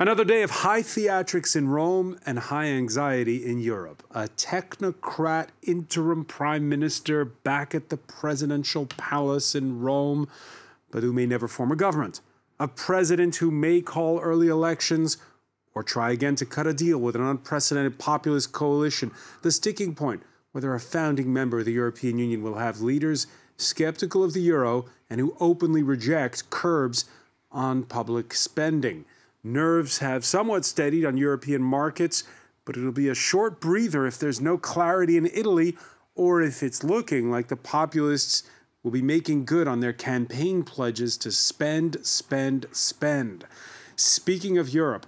Another day of high theatrics in Rome and high anxiety in Europe. A technocrat interim prime minister back at the presidential palace in Rome, but who may never form a government. A president who may call early elections or try again to cut a deal with an unprecedented populist coalition. The sticking point, whether a founding member of the European Union will have leaders skeptical of the euro and who openly reject curbs on public spending. Nerves have somewhat steadied on European markets, but it'll be a short breather if there's no clarity in Italy or if it's looking like the populists will be making good on their campaign pledges to spend, spend, spend. Speaking of Europe,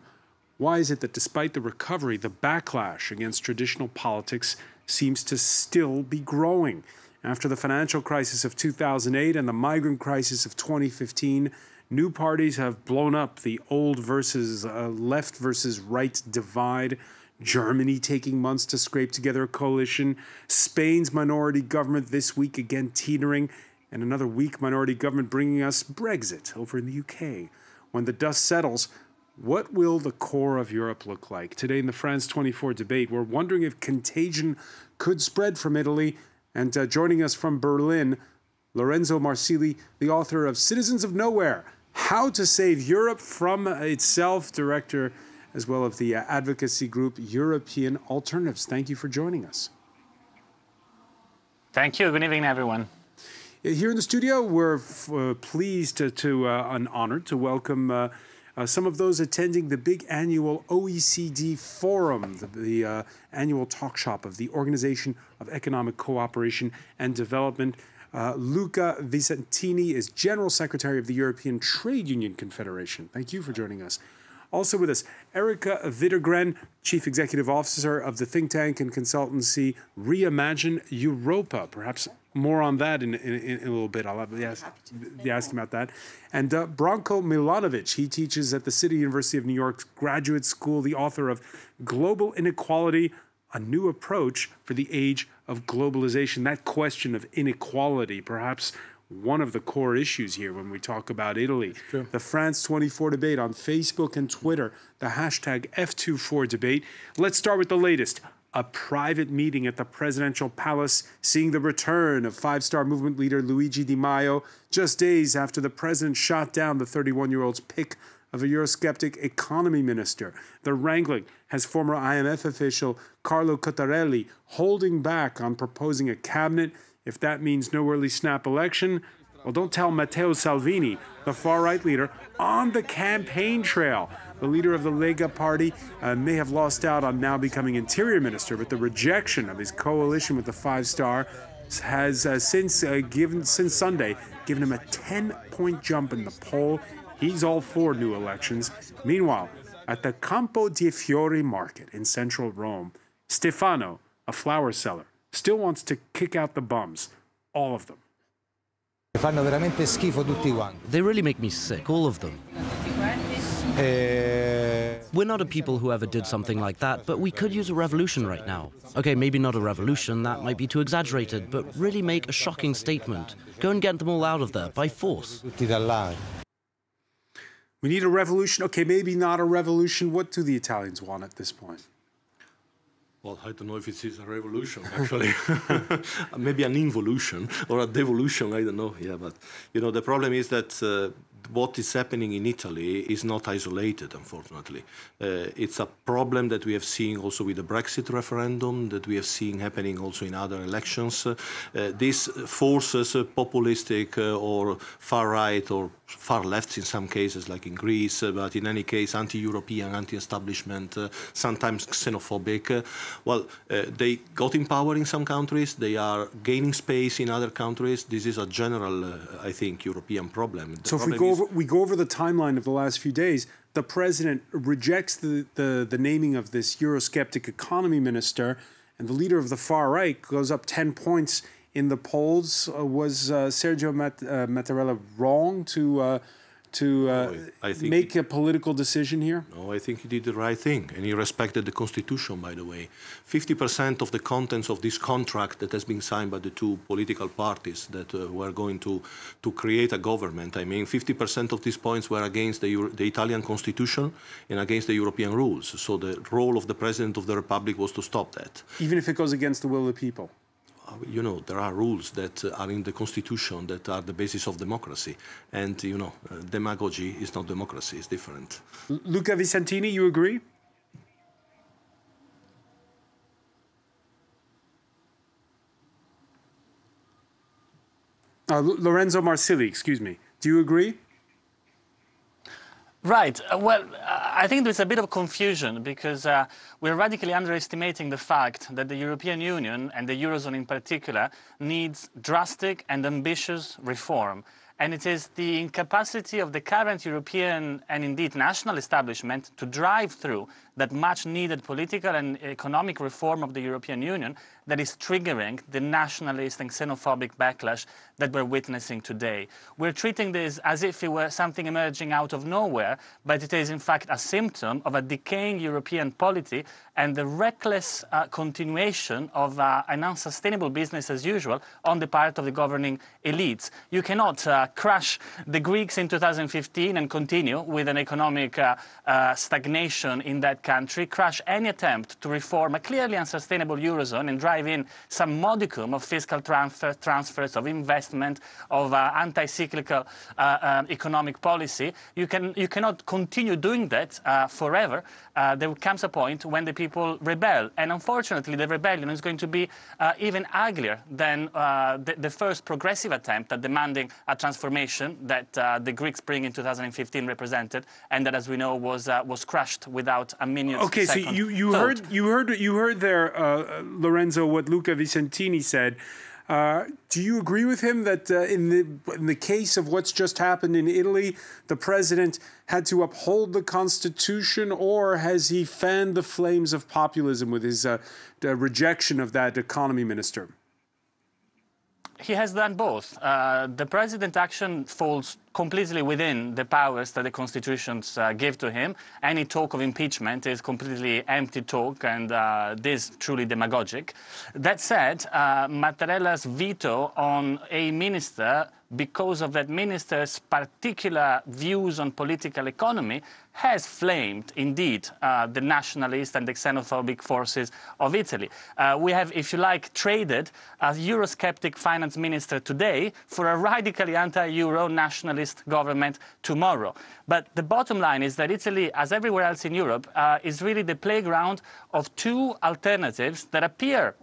why is it that despite the recovery, the backlash against traditional politics seems to still be growing? After the financial crisis of 2008 and the migrant crisis of 2015, new parties have blown up the old versus left versus right divide, Germany taking months to scrape together a coalition, Spain's minority government this week again teetering, and another weak minority government bringing us Brexit over in the UK. When the dust settles, what will the core of Europe look like? Today in the France 24 debate, we're wondering if contagion could spread from Italy, and joining us from Berlin, Lorenzo Marsili, the author of Citizens of Nowhere, How to Save Europe from Itself, director as well of the advocacy group European Alternatives. Thank you for joining us. Thank you. Good evening, everyone. Here in the studio, we're pleased and honored to welcome some of those attending the big annual OECD Forum, the annual talk shop of the Organization of Economic Cooperation and Development. Luca Visentini is General Secretary of the European Trade Union Confederation. Thank you for joining us. Also with us, Erika Widegren, Chief Executive Officer of the think tank and consultancy Reimagine Europa. Perhaps more on that in a little bit. I'll have ask him about that. And Branko Milanovic, he teaches at the City University of New York's Graduate School, the author of Global Inequality: A New Approach for the Age of Globalization. That question of inequality, perhaps one of the core issues here when we talk about Italy. The France 24 debate on Facebook and Twitter, the hashtag F24 debate. Let's start with the latest. A private meeting at the presidential palace seeing the return of Five-Star Movement leader Luigi Di Maio just days after the president shot down the 31-year-old's pick of a Eurosceptic economy minister. The wrangling has former IMF official Carlo Cottarelli holding back on proposing a cabinet. If that means no early snap election, well, don't tell Matteo Salvini, the far-right leader, on the campaign trail. The leader of the Lega party may have lost out on now becoming interior minister, but the rejection of his coalition with the Five Star has since Sunday given him a 10-point jump in the poll. He's all for new elections. Meanwhile, at the Campo di Fiori market in central Rome, Stefano, a flower seller, still wants to kick out the bums, all of them. They really make me sick, all of them. We're not a people who ever did something like that, but we could use a revolution right now. Okay, maybe not a revolution, that might be too exaggerated, but really make a shocking statement. Go and get them all out of there, by force. We need a revolution. Okay, maybe not a revolution. What do the Italians want at this point? Well, I don't know if it is a revolution, actually. Maybe an involution or a devolution, I don't know. Yeah, but, you know, the problem is that what is happening in Italy is not isolated, unfortunately. It's a problem that we have seen also with the Brexit referendum, that we have seen happening also in other elections. This forces populistic or far-right or far-left in some cases, like in Greece, but in any case, anti-European, anti-establishment, sometimes xenophobic. They got in power in some countries. They are gaining space in other countries. This is a general, I think, European problem. So if we go over the timeline of the last few days, the president rejects the naming of this Eurosceptic economy minister, and the leader of the far right goes up 10 points in the polls. Was Sergio Mattarella wrong to make a political decision here? No, I think he did the right thing, and he respected the constitution, by the way. 50% of the contents of this contract that has been signed by the two political parties that were going to create a government, I mean, 50% of these points were against the Italian constitution and against the European rules. So the role of the President of the Republic was to stop that. Even if it goes against the will of the people? You know, there are rules that are in the Constitution that are the basis of democracy. And, you know, demagogy is not democracy, it's different. Luca Visentini, you agree? Lorenzo Marsili, excuse me. Do you agree? Right. Well, I think there's a bit of confusion because we're radically underestimating the fact that the European Union, and the Eurozone in particular, needs drastic and ambitious reform. And it is the incapacity of the current European and indeed national establishment to drive through that much needed political and economic reform of the European Union that is triggering the nationalist and xenophobic backlash that we're witnessing today. We're treating this as if it were something emerging out of nowhere, but it is in fact a symptom of a decaying European polity and the reckless continuation of an unsustainable business as usual on the part of the governing elites. You cannot crush the Greeks in 2015 and continue with an economic stagnation in that country, crush any attempt to reform a clearly unsustainable Eurozone and drive in some modicum of fiscal transfers, of investment, of anti-cyclical economic policy. You cannot continue doing that forever. There comes a point when the people rebel, and unfortunately the rebellion is going to be even uglier than the first progressive attempt at demanding a transformation that the Greek Spring in 2015 represented, and that, as we know, was crushed without a minute's second. Okay, so you heard there, Lorenzo, what Luca Visentini said. Do you agree with him that in the case of what's just happened in Italy, the president had to uphold the constitution, or has he fanned the flames of populism with his rejection of that economy minister? He has done both. The president's action falls completely within the powers that the constitutions give to him. Any talk of impeachment is completely empty talk and this truly demagogic. That said, Mattarella's veto on a minister because of that minister's particular views on political economy has flamed, indeed, the nationalist and the xenophobic forces of Italy. We have, if you like, traded a Eurosceptic finance minister today for a radically anti-Euro nationalist government tomorrow. But the bottom line is that Italy, as everywhere else in Europe, is really the playground of two alternatives that appear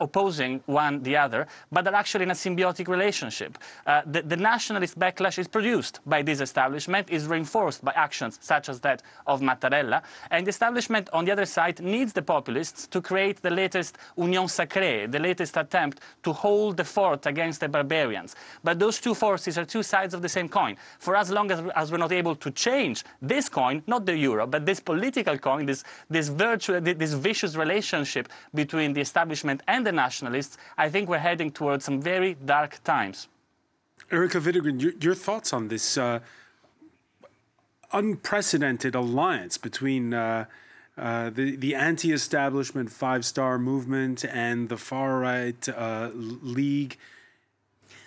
opposing one the other, but are actually in a symbiotic relationship. The nationalist backlash is produced by this establishment, is reinforced by actions such as that of Mattarella. And the establishment on the other side needs the populists to create the latest union sacrée, the latest attempt to hold the fort against the barbarians. But those two forces are two sides of the same coin. For as long as we're not able to change this coin, not the euro, but this political coin, this vicious relationship between the establishment and the nationalists, I think we're heading towards some very dark times. Erika Widegren, your thoughts on this unprecedented alliance between the anti-establishment Five Star Movement and the far-right League.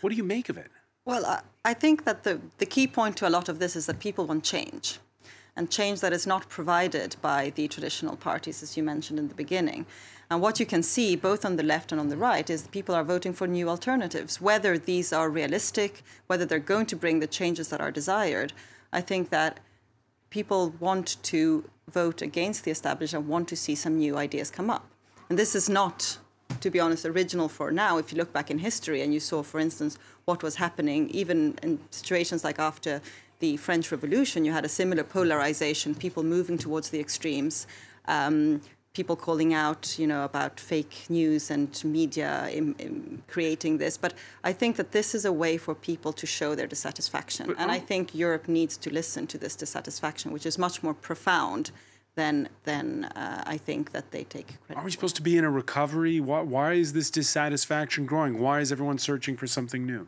What do you make of it? Well, I think that the key point to a lot of this is that people want change, and change that is not provided by the traditional parties, as you mentioned in the beginning. And what you can see, both on the left and on the right, is that people are voting for new alternatives. Whether these are realistic, whether they're going to bring the changes that are desired, I think that people want to vote against the establishment and want to see some new ideas come up. And this is not, to be honest, original for now. If you look back in history and you saw, for instance, what was happening even in situations like after the French Revolution, you had a similar polarization, people moving towards the extremes, people calling out, you know, about fake news and media creating this. But I think that this is a way for people to show their dissatisfaction. But, and I think Europe needs to listen to this dissatisfaction, which is much more profound than I think that they take credit for. Are we supposed to be in a recovery? Why is this dissatisfaction growing? Why is everyone searching for something new?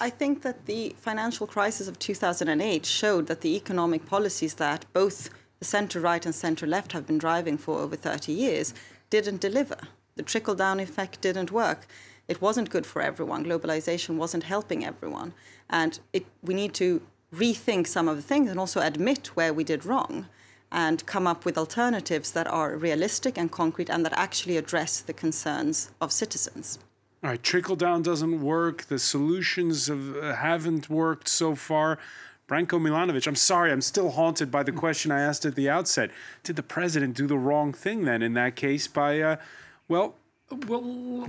I think that the financial crisis of 2008 showed that the economic policies that both the centre-right and centre-left have been driving for over 30 years didn't deliver. The trickle-down effect didn't work. It wasn't good for everyone. Globalization wasn't helping everyone. And we need to rethink some of the things and also admit where we did wrong and come up with alternatives that are realistic and concrete and that actually address the concerns of citizens. All right, trickle-down doesn't work. The solutions haven't worked so far. Branko Milanovic, I'm sorry, I'm still haunted by the question I asked at the outset. Did the president do the wrong thing then in that case by,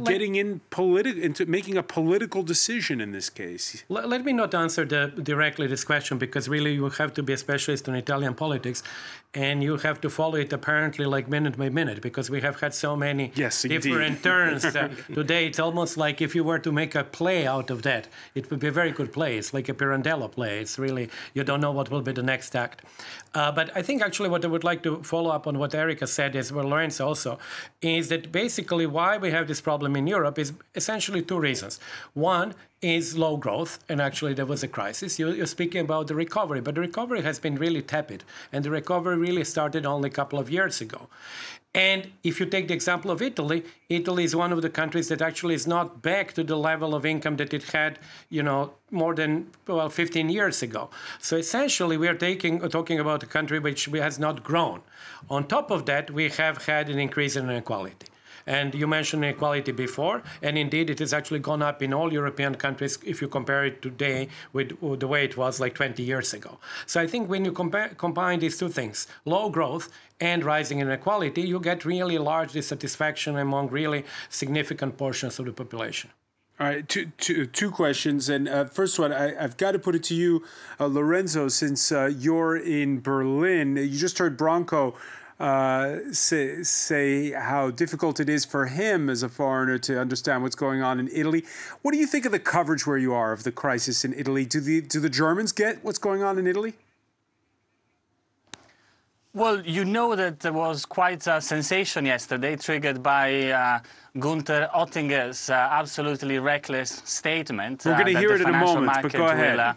getting in into making a political decision in this case? Let me not answer directly this question, because really you have to be a specialist in Italian politics and you have to follow it apparently like minute by minute, because we have had so many different turns. Today it's almost like if you were to make a play out of that, it would be a very good play. It's like a Pirandello play. It's really, you don't know what will be the next act. But I think actually what I would like to follow up on what Erika said, as well Lorenz also, is that basically why we have this problem in Europe is essentially two reasons. One is low growth, and actually there was a crisis. You're speaking about the recovery, but the recovery has been really tepid, and the recovery really started only a couple of years ago. And if you take the example of Italy, Italy is one of the countries that actually is not back to the level of income that it had, you know, more than, well, 15 years ago. So essentially we are talking about a country which has not grown. On top of that, we have had an increase in inequality. And you mentioned inequality before, and indeed it has actually gone up in all European countries if you compare it today with the way it was like 20 years ago. So I think when you combine these two things, low growth and rising inequality, you get really large dissatisfaction among really significant portions of the population. All right, two questions. And first one, I've got to put it to you, Lorenzo, since you're in Berlin. You just heard Branko say how difficult it is for him as a foreigner to understand what's going on in Italy. What do you think of the coverage where you are of the crisis in Italy? Do the Germans get what's going on in Italy? Well, you know that there was quite a sensation yesterday, triggered by Günther Oettinger's absolutely reckless statement. We're going to hear it in a moment, but go ahead.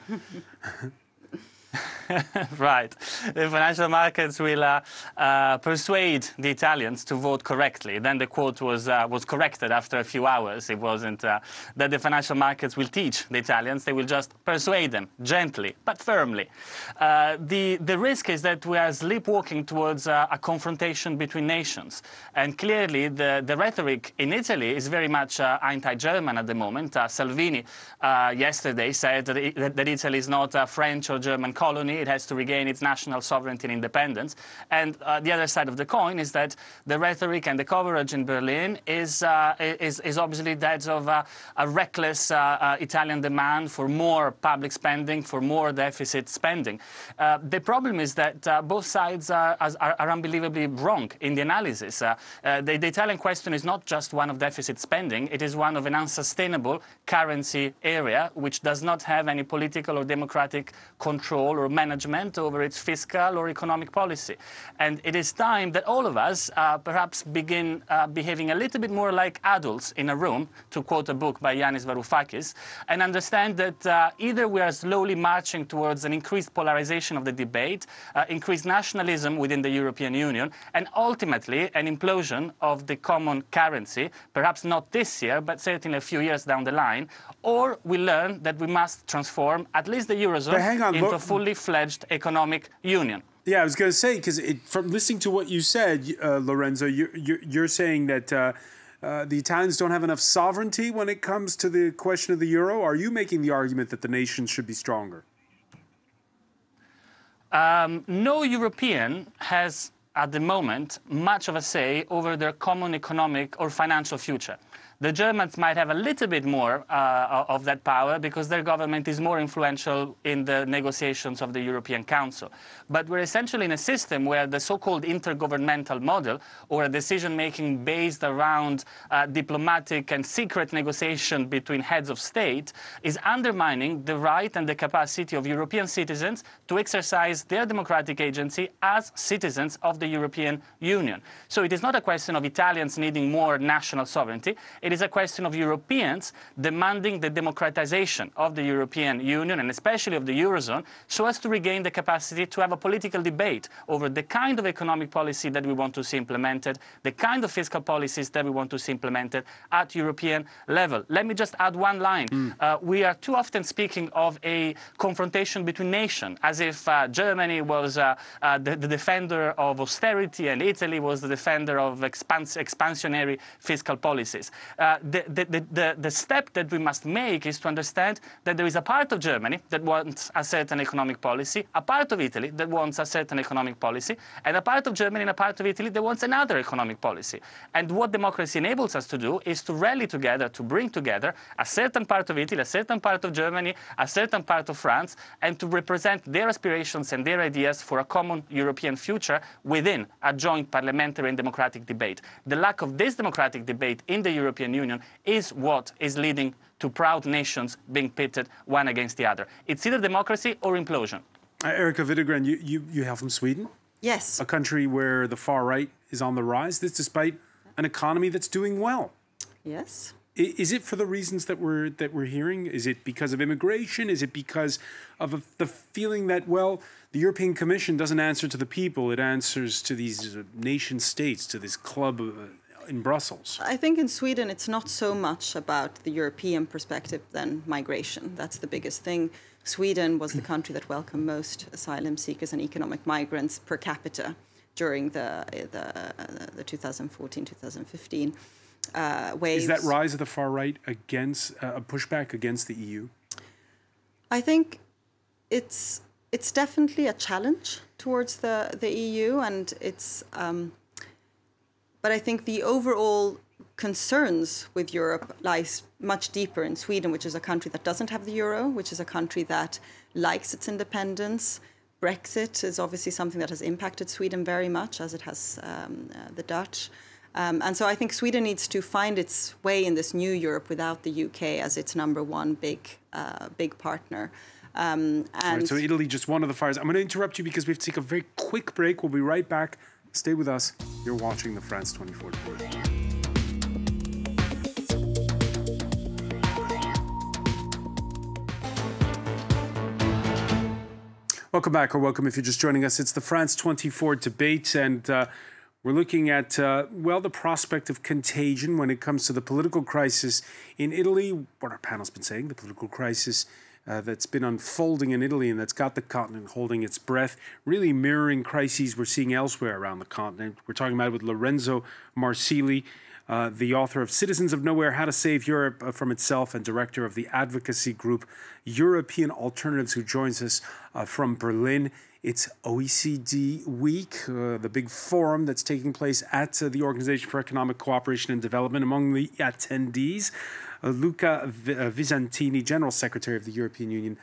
Right. The financial markets will persuade the Italians to vote correctly. Then the quote was corrected after a few hours. It wasn't that the financial markets will teach the Italians. They will just persuade them gently but firmly. The risk is that we are sleepwalking towards a confrontation between nations. And clearly the rhetoric in Italy is very much anti-German at the moment. Salvini yesterday said that Italy is not a French or German colony. It has to regain its national sovereignty and independence. And the other side of the coin is that the rhetoric and the coverage in Berlin is obviously that of a reckless Italian demand for more public spending, for more deficit spending. The problem is that both sides are unbelievably wrong in the analysis. The Italian question is not just one of deficit spending. It is one of an unsustainable currency area which does not have any political or democratic control or management over its fiscal or economic policy. And it is time that all of us perhaps begin behaving a little bit more like adults in a room, to quote a book by Yanis Varoufakis, and understand that either we are slowly marching towards an increased polarization of the debate, increased nationalism within the European Union, and ultimately an implosion of the common currency, perhaps not this year, but certainly a few years down the line, or we learn that we must transform at least the Eurozone into a fully fledged economic union. Yeah, I was going to say, because from listening to what you said, Lorenzo, you're saying that the Italians don't have enough sovereignty when it comes to the question of the euro. Are you making the argument that the nations should be stronger? No European has, at the moment, much of a say over their common economic or financial future. The Germans might have a little bit more of that power because their government is more influential in the negotiations of the European Council. But we're essentially in a system where the so-called intergovernmental model, or a decision-making based around diplomatic and secret negotiation between heads of state, is undermining the right and the capacity of European citizens to exercise their democratic agency as citizens of the European Union. So it is not a question of Italians needing more national sovereignty. It is a question of Europeans demanding the democratization of the European Union and especially of the Eurozone so as to regain the capacity to have a political debate over the kind of economic policy that we want to see implemented, the kind of fiscal policies that we want to see implemented at European level. Let me just add one line. We are too often speaking of a confrontation between nations, as if Germany was the defender of austerity and Italy was the defender of expansionary fiscal policies. The step that we must make is to understand that there is a part of Germany that wants a certain economic policy, a part of Italy that wants a certain economic policy, and a part of Germany and a part of Italy that wants another economic policy. And what democracy enables us to do is to rally together, to bring together a certain part of Italy, a certain part of Germany, a certain part of France, and to represent their aspirations and their ideas for a common European future within a joint parliamentary and democratic debate. The lack of this democratic debate in the European Union is what is leading to proud nations being pitted one against the other. It's either democracy or implosion. Erika Widegren, you hail from Sweden? Yes. A country where the far right is on the rise, this despite an economy that's doing well. Yes. Is it for the reasons that we're hearing? Is it because of immigration? Is it because of the feeling that, well, the European Commission doesn't answer to the people, it answers to these nation states, to this club in Brussels? I think in Sweden it's not so much about the European perspective than migration. That's the biggest thing. Sweden was the country that welcomed most asylum seekers and economic migrants per capita during the 2014-2015. Waves. Is that rise of the far right against a pushback against the EU? I think it's definitely a challenge towards the EU, and it's but I think the overall concerns with Europe lies much deeper in Sweden, which is a country that doesn't have the euro, which is a country that likes its independence. Brexit is obviously something that has impacted Sweden very much, as it has the Dutch. And so I think Sweden needs to find its way in this new Europe without the UK as its #1 big partner. And right, so Italy, just one of the fires. I'm going to interrupt you because we have to take a very quick break. We'll be right back. Stay with us. You're watching the France 24 report. Welcome back, or welcome if you're just joining us. It's the France 24 debate, and we're looking at, well, the prospect of contagion when it comes to the political crisis in Italy. What our panel's been saying, the political crisis that's been unfolding in Italy and that's got the continent holding its breath, really mirroring crises we're seeing elsewhere around the continent. We're talking about it with Lorenzo Marsili, the author of Citizens of Nowhere, How to Save Europe from Itself, and director of the advocacy group European Alternatives, who joins us from Berlin. It's OECD Week, the big forum that's taking place at the Organization for Economic Cooperation and Development. Among the attendees, Luca Visentini, General Secretary of the European Union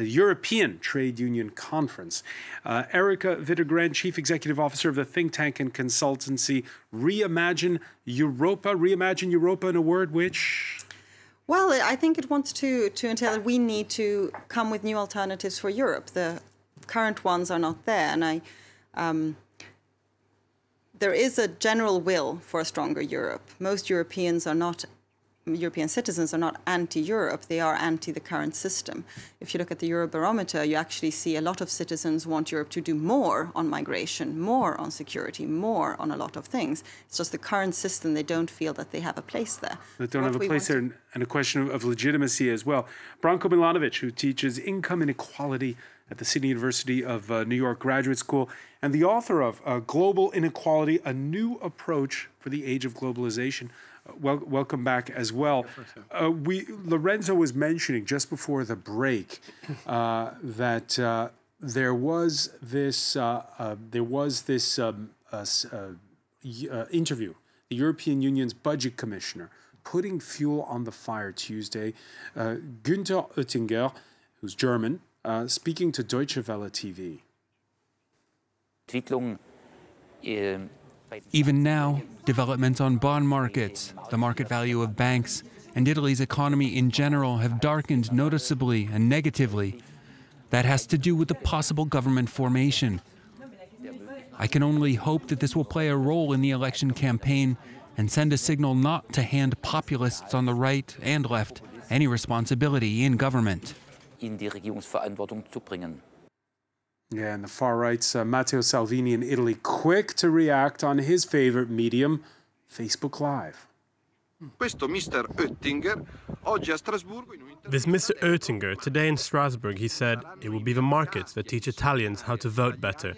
European Trade Union Conference. Erika Widegren, Chief Executive Officer of the think tank and consultancy Reimagine Europa. Reimagine Europa, in a word, which... Well, I think it wants to entail that we need to come with new alternatives for Europe. The current ones are not there, and there is a general will for a stronger Europe. Most European citizens are not anti-Europe, they are anti the current system. If you look at the Eurobarometer, you actually see a lot of citizens want Europe to do more on migration, more on security, more on a lot of things. It's just the current system, they don't feel that they have a place there. They don't have a place there, and a question of legitimacy as well. Branko Milanovic, who teaches income inequality at the City University of New York Graduate School, and the author of Global Inequality: A New Approach for the Age of Globalization. Welcome back as well. Lorenzo was mentioning just before the break that there was this interview, the European Union's budget commissioner putting fuel on the fire Tuesday. Günther Oettinger, who's German, speaking to Deutsche Welle TV. Even now, developments on bond markets, the market value of banks, and Italy's economy in general have darkened noticeably and negatively. That has to do with the possible government formation. I can only hope that this will play a role in the election campaign and send a signal not to hand populists on the right and left any responsibility in government. Yeah, and the far right's Matteo Salvini in Italy, quick to react on his favorite medium, Facebook Live. This Mr. Oettinger, today in Strasbourg, he said, it will be the markets that teach Italians how to vote better.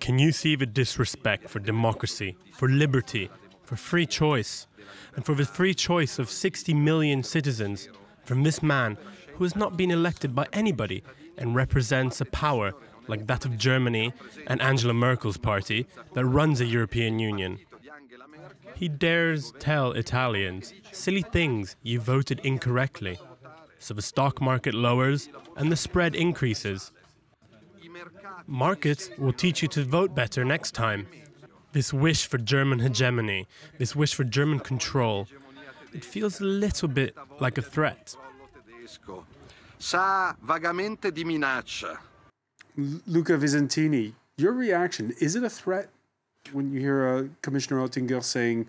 Can you see the disrespect for democracy, for liberty, for free choice, and for the free choice of 60 million citizens from this man who has not been elected by anybody and represents a power like that of Germany and Angela Merkel's party that runs a European Union? He dares tell Italians, silly things, you voted incorrectly. So the stock market lowers and the spread increases. Markets will teach you to vote better next time. This wish for German hegemony, this wish for German control, it feels a little bit like a threat. Luca Visentini, your reaction, is it a threat? When you hear Commissioner Oettinger saying,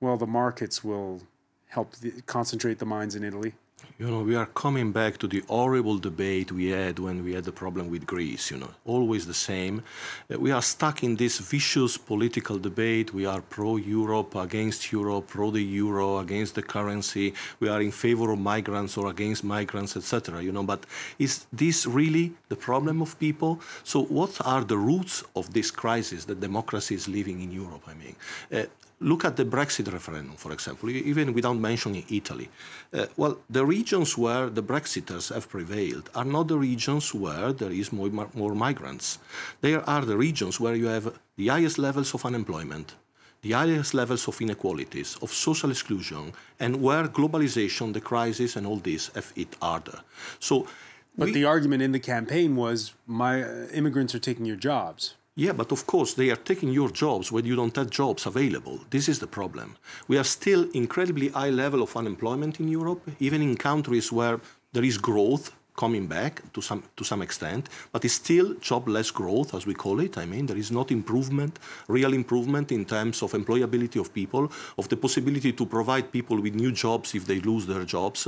well, the markets will help concentrate the minds in Italy? You know, we are coming back to the horrible debate we had when we had the problem with Greece, you know, always the same. We are stuck in this vicious political debate. We are pro-Europe, against Europe, pro the euro, against the currency. We are in favor of migrants or against migrants, etc., you know. But is this really the problem of people? So what are the roots of this crisis that democracy is living in Europe, I mean? Look at the Brexit referendum, for example, even without mentioning Italy. Well, the regions where the Brexiters have prevailed are not the regions where there is more migrants. There are the regions where you have the highest levels of unemployment, the highest levels of inequalities, of social exclusion, and where globalization, the crisis, and all this have hit harder. So, but the argument in the campaign was, my immigrants are taking your jobs. Yeah, but of course, they are taking your jobs when you don't have jobs available. This is the problem. We are still incredibly high level of unemployment in Europe, even in countries where there is growth coming back to some extent, but it's still jobless growth, as we call it. I mean, there is not improvement, real improvement in terms of employability of people, of the possibility to provide people with new jobs if they lose their jobs,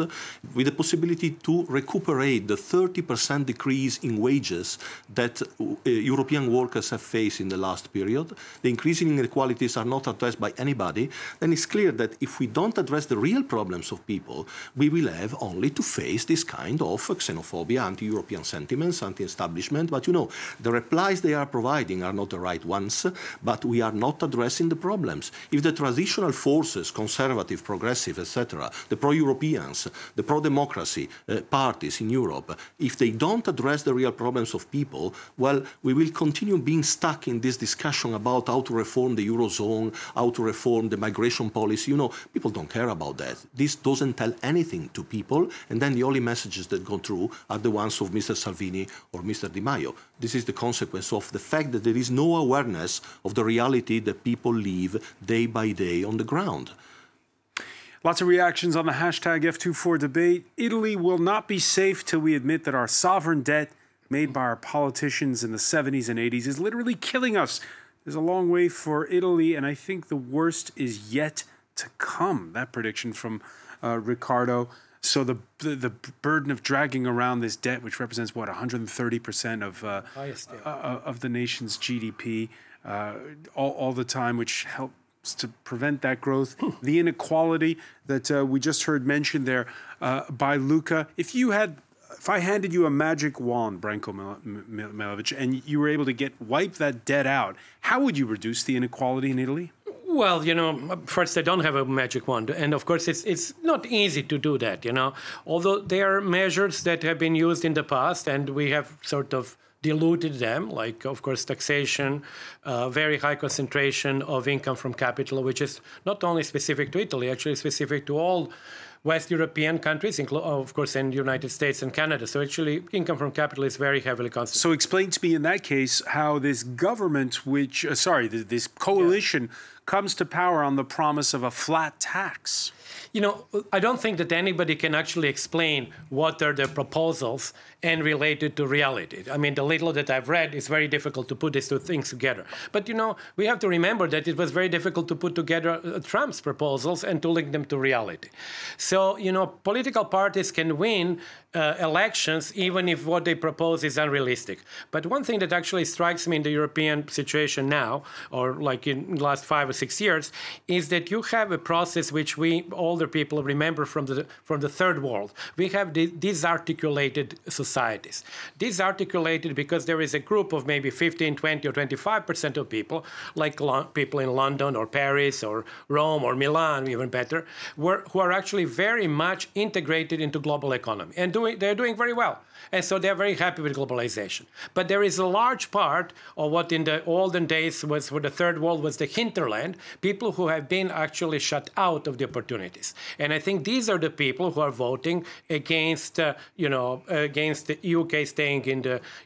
with the possibility to recuperate the 30% decrease in wages that European workers have faced in the last period. The increasing inequalities are not addressed by anybody. Then it's clear that if we don't address the real problems of people, we will have only to face this kind of xenophobia, anti-European sentiments, anti-establishment. But, you know, the replies they are providing are not the right ones, but we are not addressing the problems. If the traditional forces, conservative, progressive, etc., the pro-Europeans, the pro-democracy parties in Europe, if they don't address the real problems of people, well, we will continue being stuck in this discussion about how to reform the Eurozone, how to reform the migration policy. You know, people don't care about that. This doesn't tell anything to people, and then the only messages that go through are the ones of Mr. Salvini or Mr. Di Maio. This is the consequence of the fact that there is no awareness of the reality that people live day by day on the ground. Lots of reactions on the hashtag F24 debate. Italy will not be safe till we admit that our sovereign debt made by our politicians in the 70s and 80s is literally killing us. There's a long way for Italy, and I think the worst is yet to come. That prediction from Ricardo. So the burden of dragging around this debt, which represents, what, 130% of the nation's GDP all the time, which helps to prevent that growth. The inequality that we just heard mentioned there by Luca. If I handed you a magic wand, Branko Milanovic, and you were able to wipe that debt out, how would you reduce the inequality in Italy? Well, you know, first, I don't have a magic wand. And of course, it's not easy to do that, you know, although there are measures that have been used in the past and we have sort of diluted them, like, of course, taxation, very high concentration of income from capital, which is not only specific to Italy, actually specific to all West European countries, of course, in the United States and Canada. So actually, income from capital is very heavily concentrated. So explain to me in that case how this government, this coalition, comes to power on the promise of a flat tax. You know, I don't think that anybody can actually explain what are the proposals and related to reality. I mean, the little that I've read, it's very difficult to put these two things together. But, you know, we have to remember that it was very difficult to put together Trump's proposals and to link them to reality. So, you know, political parties can win elections even if what they propose is unrealistic. But one thing that actually strikes me in the European situation now, or like in the last 5 or 6 years, is that you have a process which we older people remember from the Third World. We have the disarticulated societies. Disarticulated because there is a group of maybe 15, 20, or 25% of people, like people in London or Paris or Rome or Milan, even better, who are actually very much integrated into global economy. And they're doing very well. And so they're very happy with globalization. But there is a large part of what in the olden days was for the Third World was the hinterland, people who have been actually shut out of the opportunities. And I think these are the people who are voting against, you know, against the UK staying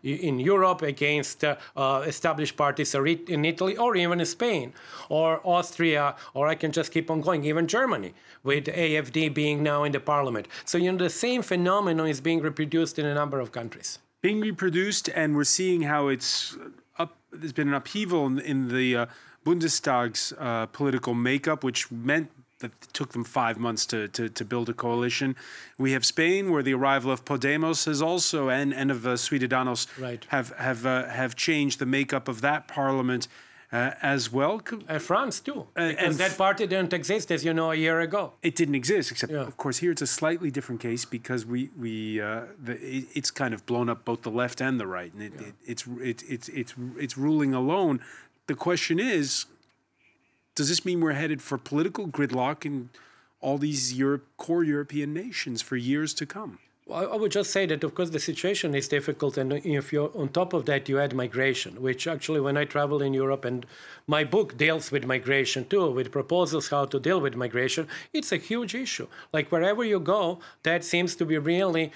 in Europe, against established parties in Italy or even in Spain or Austria, or I can just keep on going, even Germany, with AfD being now in the parliament. So, you know, the same phenomenon is being reproduced in a number of countries. Being reproduced, and we're seeing how it's there's been an upheaval in the Bundestag's political makeup, which meant that it took them 5 months to build a coalition. We have Spain, where the arrival of Podemos has also, and of Ciudadanos, right, have changed the makeup of that parliament as well. France, too, because that party didn't exist, as you know, a year ago. It didn't exist, except, yeah, of course, here it's a slightly different case because it's kind of blown up both the left and the right, and it's ruling alone. The question is, does this mean we're headed for political gridlock in all these core European nations for years to come? Well, I would just say that, of course, the situation is difficult, and if you're on top of that, you add migration, which actually when I travel in Europe, and my book deals with migration too, with proposals how to deal with migration, it's a huge issue. Like wherever you go, that seems to be really,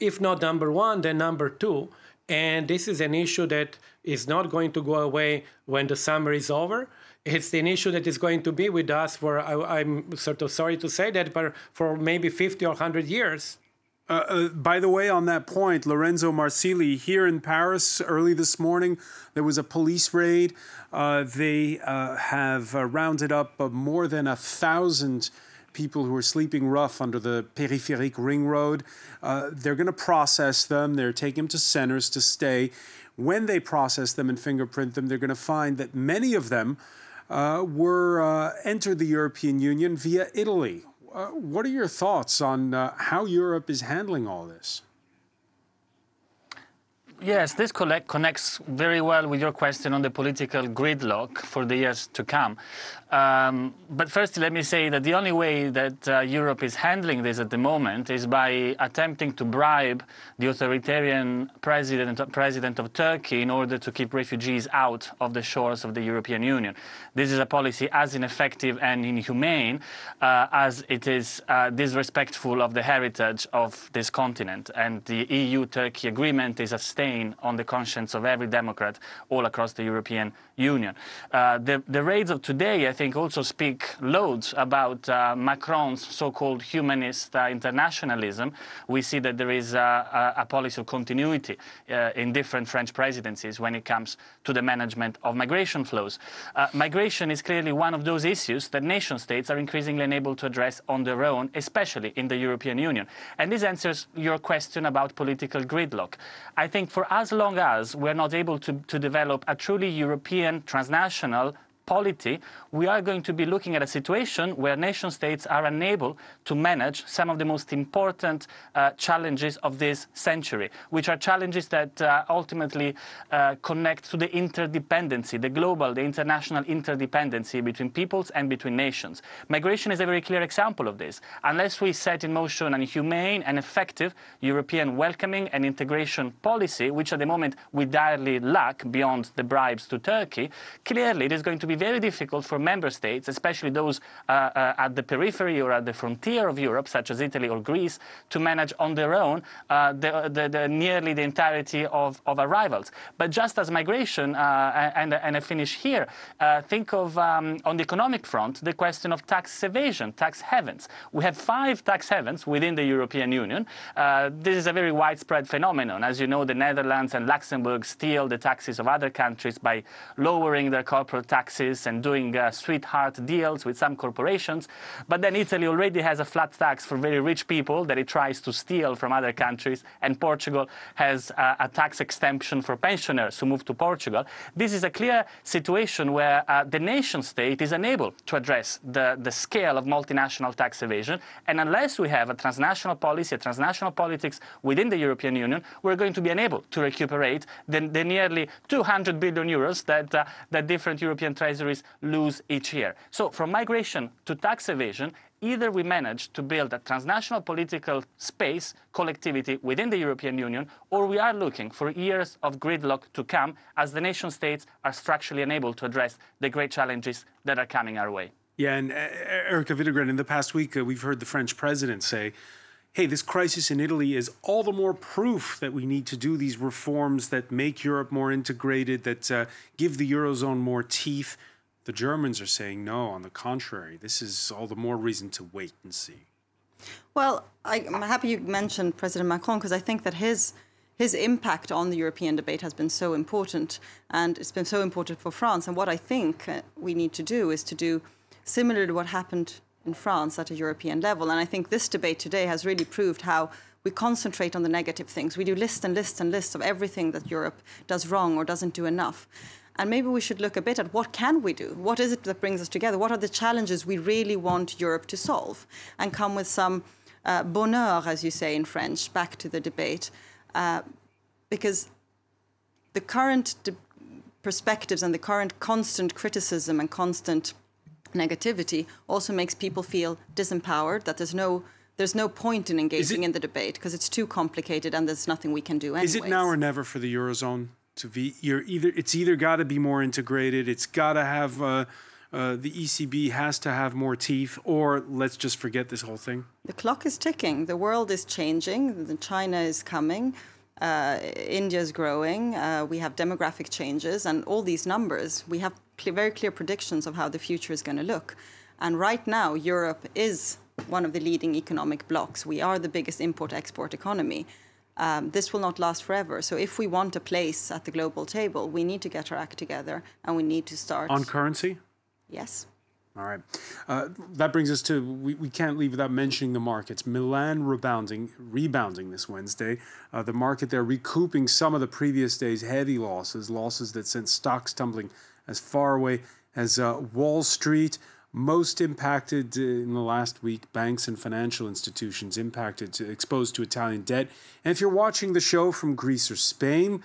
if not number one, then number two. And this is an issue that is not going to go away when the summer is over. It's an issue that is going to be with us for, I'm sort of sorry to say that, but for maybe 50 or 100 years. By the way, on that point, Lorenzo Marsili, here in Paris early this morning, there was a police raid. They have rounded up more than 1,000 people who are sleeping rough under the Périphérique Ring Road. They're going to process them. They're taking them to centers to stay. When they process them and fingerprint them, they're going to find that many of them entered the European Union via Italy. What are your thoughts on how Europe is handling all this? Yes, this connects very well with your question on the political gridlock for the years to come. But first, let me say that the only way that Europe is handling this at the moment is by attempting to bribe the authoritarian president of Turkey in order to keep refugees out of the shores of the European Union. This is a policy as ineffective and inhumane as it is disrespectful of the heritage of this continent. And the EU-Turkey agreement is a stain on the conscience of every Democrat all across the European Union. The raids of today, I think, also speak loads about Macron's so-called humanist internationalism. We see that there is a policy of continuity in different French presidencies when it comes to the management of migration flows. Migration is clearly one of those issues that nation states are increasingly unable to address on their own, especially in the European Union. And this answers your question about political gridlock. I think for as long as we're not able to develop a truly European transnational polity, we are going to be looking at a situation where nation states are unable to manage some of the most important challenges of this century, which are challenges that ultimately connect to the interdependency, the global, the international interdependency between peoples and between nations. Migration is a very clear example of this. Unless we set in motion an humane and effective European welcoming and integration policy, which at the moment we direly lack beyond the bribes to Turkey, clearly it is going to be be very difficult for member states, especially those at the periphery or at the frontier of Europe, such as Italy or Greece, to manage on their own nearly the entirety of arrivals. But just as migration, and I finish here, think of, on the economic front, the question of tax evasion, tax havens. We have 5 tax havens within the European Union. This is a very widespread phenomenon. As you know, the Netherlands and Luxembourg steal the taxes of other countries by lowering their corporate taxes and doing sweetheart deals with some corporations. But then Italy already has a flat tax for very rich people that it tries to steal from other countries, and Portugal has a tax exemption for pensioners who move to Portugal. This is a clear situation where the nation state is unable to address the scale of multinational tax evasion, and unless we have a transnational policy, a transnational politics within the European Union, we're going to be unable to recuperate the nearly 200 billion euros that different European treasuries lose each year. So from migration to tax evasion, either we manage to build a transnational political space, collectivity within the European Union, or we are looking for years of gridlock to come as the nation states are structurally unable to address the great challenges that are coming our way. Yeah, and Erika Widegren, in the past week, we've heard the French president say, hey, this crisis in Italy is all the more proof that we need to do these reforms that make Europe more integrated, that give the Eurozone more teeth. The Germans are saying, no, on the contrary, this is all the more reason to wait and see. Well, I'm happy you mentioned President Macron, because I think that his impact on the European debate has been so important, and it's been so important for France. And what I think we need to do is to do similar to what happened in France at a European level. And I think this debate today has really proved how we concentrate on the negative things. We do lists and lists and lists of everything that Europe does wrong or doesn't do enough. And maybe we should look a bit at what can we do? What is it that brings us together? What are the challenges we really want Europe to solve? And come with some bonheur, as you say in French, back to the debate. Because the current perspectives and the current constant criticism and constant negativity also makes people feel disempowered, that there's no point in engaging in the debate because it's too complicated and there's nothing we can do anyways. Is it now or never for the Eurozone? To be, it's either got to be more integrated, it's got to have, the ECB has to have more teeth, or let's just forget this whole thing? The clock is ticking. The world is changing. China is coming. India is growing. We have demographic changes and all these numbers. We have very clear predictions of how the future is going to look. And right now, Europe is one of the leading economic blocs. We are the biggest import-export economy. This will not last forever. So if we want a place at the global table, we need to get our act together and we need to start... On currency? Yes. All right. That brings us to, we can't leave without mentioning the markets. Milan rebounding this Wednesday. The market there recouping some of the previous day's heavy losses, losses that sent stocks tumbling as far away as Wall Street. Most impacted in the last week, banks and financial institutions exposed to Italian debt. And if you're watching the show from Greece or Spain,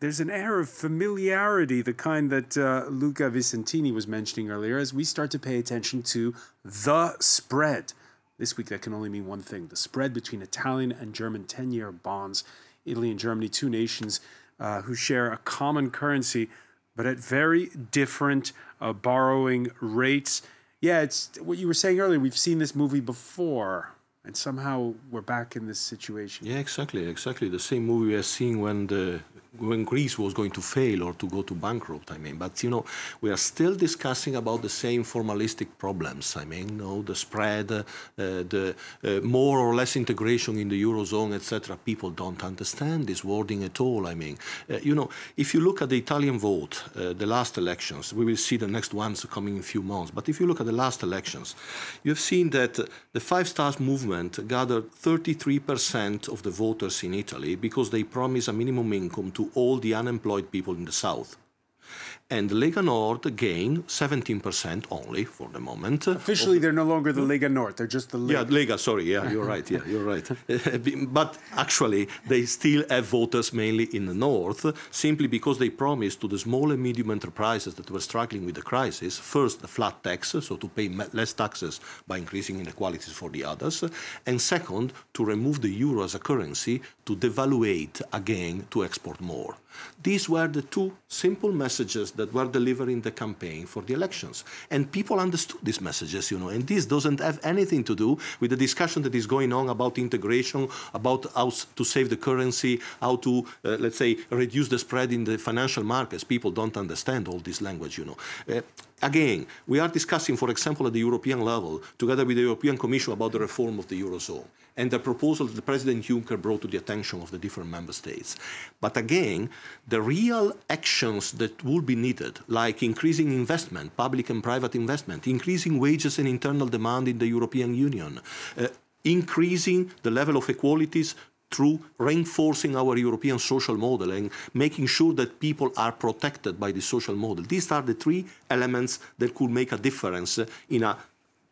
there's an air of familiarity, the kind that Luca Visentini was mentioning earlier, as we start to pay attention to the spread. This week, that can only mean one thing, the spread between Italian and German 10-year bonds. Italy and Germany, two nations who share a common currency, but at very different borrowing rates. Yeah, it's what you were saying earlier. We've seen this movie before, and somehow we're back in this situation. Yeah, exactly. The same movie we are seeing when Greece was going to fail or to go to bankrupt, I mean. But, you know, we are still discussing about the same formalistic problems. I mean, you know, the spread, the more or less integration in the Eurozone, etc. People don't understand this wording at all, I mean. You know, if you look at the Italian vote, the last elections, we will see the next ones coming in a few months. But if you look at the last elections, you've seen that the Five Star Movement gathered 33% of the voters in Italy because they promised a minimum income to all the unemployed people in the south. And Lega Nord gained 17% only for the moment. Officially, they're no longer the Lega Nord, they're just the Lega. Yeah, Lega, sorry, yeah, you're right, yeah, you're right. But actually, they still have voters mainly in the north, simply because they promised to the small and medium enterprises that were struggling with the crisis, first, the flat tax, so to pay less taxes by increasing inequalities for the others, and second, to remove the euro as a currency, to devaluate again, to export more. These were the two simple messages that were delivered in the campaign for the elections. And people understood these messages, you know, and this doesn't have anything to do with the discussion that is going on about integration, about how to save the currency, how to, let's say, reduce the spread in the financial markets. People don't understand all this language, you know. Again, we are discussing, for example, at the European level, together with the European Commission, about the reform of the Eurozone and the proposal that President Juncker brought to the attention of the different member states. But again, the real actions that would be needed, like increasing investment, public and private investment, increasing wages and internal demand in the European Union, increasing the level of equalities through reinforcing our European social model and making sure that people are protected by the social model. These are the three elements that could make a difference in a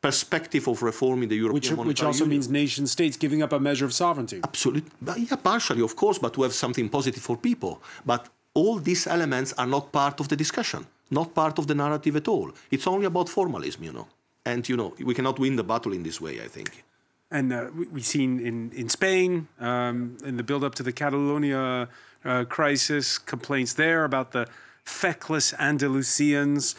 perspective of reform in the European Monetary Union. Which also means nation states giving up a measure of sovereignty. Absolutely. Yeah, partially, of course, but to have something positive for people. But all these elements are not part of the discussion, not part of the narrative at all. It's only about formalism, you know. And, you know, we cannot win the battle in this way, I think. And we've seen in Spain, in the build-up to the Catalonia crisis, complaints there about the feckless Andalusians.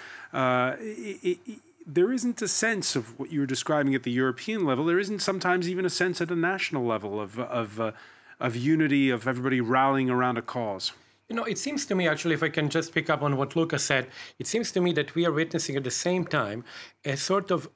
There isn't a sense of what you were describing at the European level. There isn't sometimes even a sense at a national level of unity, of everybody rallying around a cause. You know, it seems to me, actually, if I can just pick up on what Luca said, it seems to me that we are witnessing at the same time a sort of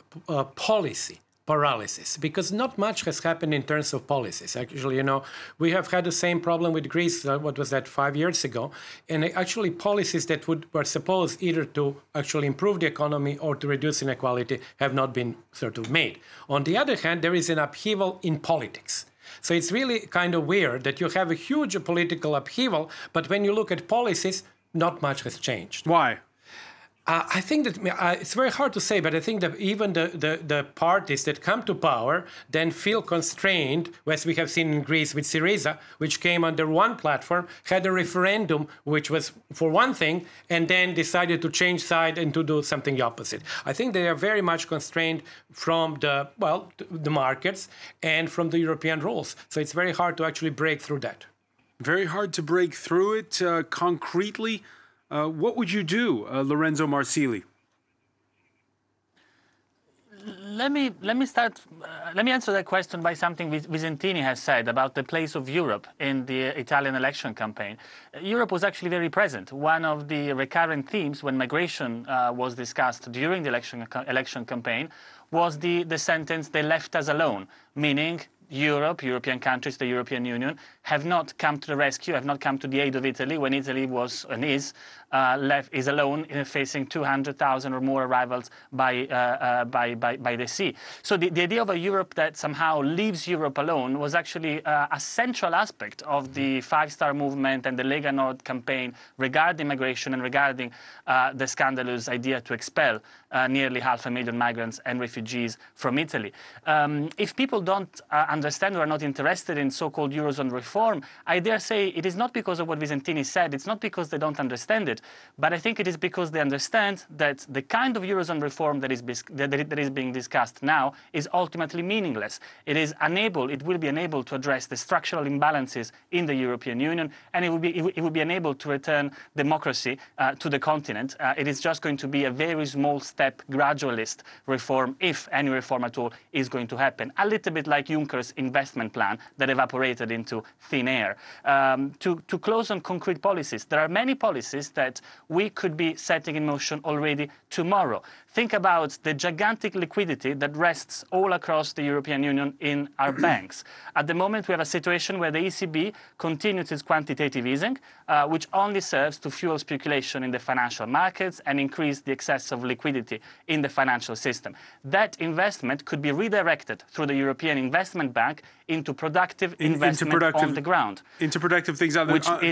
policy paralysis, because not much has happened in terms of policies. Actually, you know, we have had the same problem with Greece, what was that, 5 years ago, and actually policies that were supposed either to actually improve the economy or to reduce inequality have not been sort of made. On the other hand, there is an upheaval in politics. So it's really kind of weird that you have a huge political upheaval, but when you look at policies, not much has changed. Why? I think that it's very hard to say, but I think that even the parties that come to power then feel constrained, as we have seen in Greece with Syriza, which came under one platform, had a referendum, which was for one thing, and then decided to change side and to do something opposite. I think they are very much constrained from the, well, the markets and from the European rules. So it's very hard to actually break through that. Very hard to break through it concretely. What would you do, Lorenzo Marsili? Let me answer that question by something Visentini has said about the place of Europe in the Italian election campaign. Europe was actually very present. One of the recurrent themes when migration was discussed during the election campaign was the sentence, "They left us alone," meaning Europe, European countries, the European Union, have not come to the rescue, have not come to the aid of Italy when Italy was and is alone in facing 200,000 or more arrivals by the sea. So the idea of a Europe that somehow leaves Europe alone was actually a central aspect of the Five-Star Movement and the Lega Nord campaign regarding migration and regarding the scandalous idea to expel nearly 500,000 migrants and refugees from Italy. If people don't understand or are not interested in so-called Eurozone reform, I dare say it is not because of what Visentini said, it's not because they don't understand it, but I think it is because they understand that the kind of Eurozone reform that is being discussed now is ultimately meaningless. It is unable, it will be unable to address the structural imbalances in the European Union, and it will be unable to return democracy to the continent. It is just going to be a very small step gradualist reform, if any reform at all is going to happen. A little bit like Juncker's investment plan that evaporated into thin air. To close on concrete policies, there are many policies that we could be setting in motion already tomorrow. Think about the gigantic liquidity that rests all across the European Union in our banks. At the moment, we have a situation where the ECB continues its quantitative easing, which only serves to fuel speculation in the financial markets and increase the excess of liquidity in the financial system. That investment could be redirected through the European Investment Bank into productive investment on the ground. Into productive things on the ground.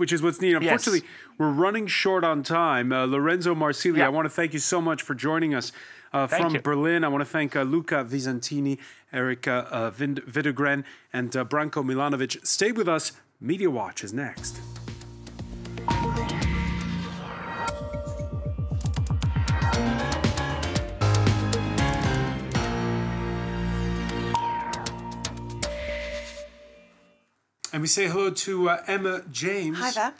Which is what's needed. Yes. Unfortunately, we're running short on time. Lorenzo Marsili, yeah. I want to thank you so much for joining us from Berlin. I want to thank Luca Visentini, Erika Widegren, and Branko Milanovic. Stay with us. Media Watch is next. And we say hello to Emma James. Hi there.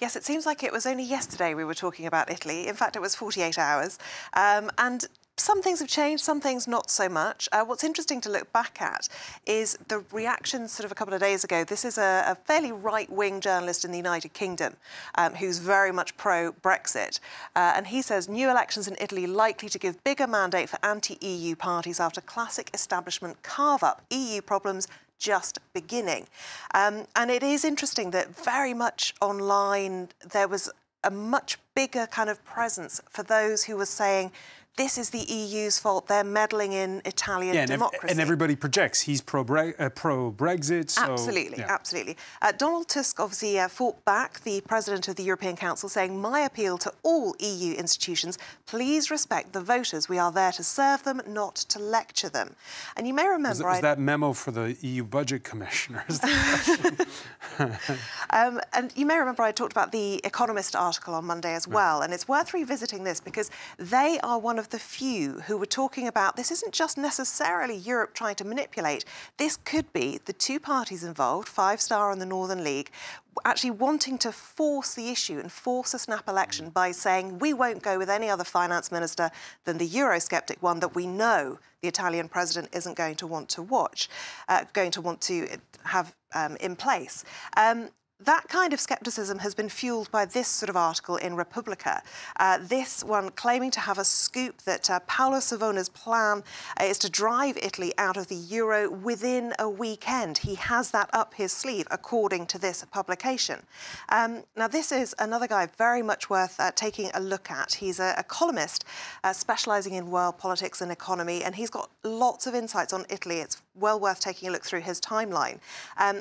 Yes, it seems like it was only yesterday we were talking about Italy. In fact, it was 48 hours. And some things have changed, some things not so much. What's interesting to look back at is the reaction sort of a couple of days ago. This is a fairly right-wing journalist in the United Kingdom who's very much pro-Brexit. And he says new elections in Italy likely to give bigger mandate for anti-EU parties after classic establishment carve-up. EU problems just beginning. And it is interesting that very much online there was a much bigger kind of presence for those who were saying this is the EU's fault, they're meddling in Italian democracy. And everybody projects he's pro-Brexit. So, absolutely, yeah. Absolutely. Donald Tusk obviously fought back, the president of the European Council, saying, my appeal to all EU institutions, please respect the voters. We are there to serve them, not to lecture them. And you may remember... Was that memo for the EU budget commissioners? And you may remember I talked about the Economist article on Monday as well, and it's worth revisiting this because they are one of the few who were talking about this isn't just necessarily Europe trying to manipulate. This could be the two parties involved, Five Star and the Northern League, actually wanting to force the issue and force a snap election by saying we won't go with any other finance minister than the Eurosceptic one that we know the Italian president isn't going to want to watch, going to want to have in place. That kind of scepticism has been fuelled by this sort of article in Repubblica. This one claiming to have a scoop that Paolo Savona's plan is to drive Italy out of the euro within a weekend. He has that up his sleeve, according to this publication. Now, this is another guy very much worth taking a look at. He's a columnist specialising in world politics and economy, and he's got lots of insights on Italy. It's well worth taking a look through his timeline.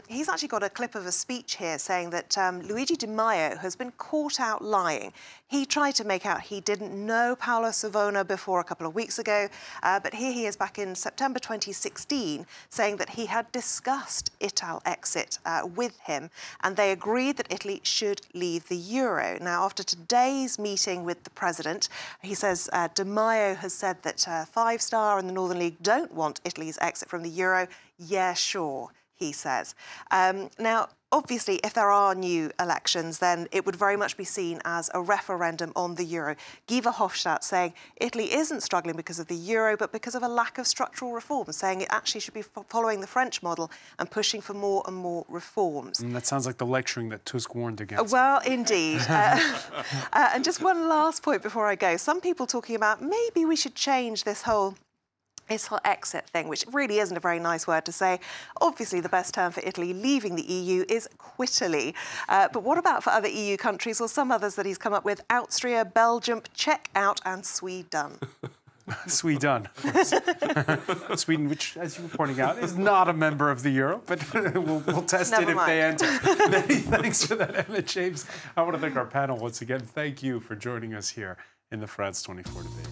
He's actually got a clip of a speech here saying that Luigi Di Maio has been caught out lying. He tried to make out he didn't know Paolo Savona before a couple of weeks ago, but here he is back in September 2016 saying that he had discussed Ital exit with him and they agreed that Italy should leave the euro. Now, after today's meeting with the president, he says Di Maio has said that Five Star and the Northern League don't want Italy's exit from the euro. Yeah, sure, he says. Now, obviously, if there are new elections, then it would very much be seen as a referendum on the euro. Guy Verhofstadt saying Italy isn't struggling because of the euro, but because of a lack of structural reform, saying it actually should be following the French model and pushing for more and more reforms. And that sounds like the lecturing that Tusk warned against. Well, indeed. And just one last point before I go. Some people talking about maybe we should change this whole Ital exit thing, which really isn't a very nice word to say. Obviously, the best term for Italy leaving the EU is quit-Italy. But what about for other EU countries or some others that he's come up with? Austria, Belgium, check out and Sweden. Sweden. Sweden, which, as you were pointing out, is not a member of the euro, but we'll test Never it mind. If they enter. Many thanks for that, Emma James. I want to thank our panel once again. Thank you for joining us here in the France 24 debate.